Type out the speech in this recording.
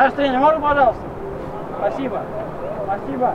Товарищ тренер, можно, пожалуйста? Спасибо. Спасибо.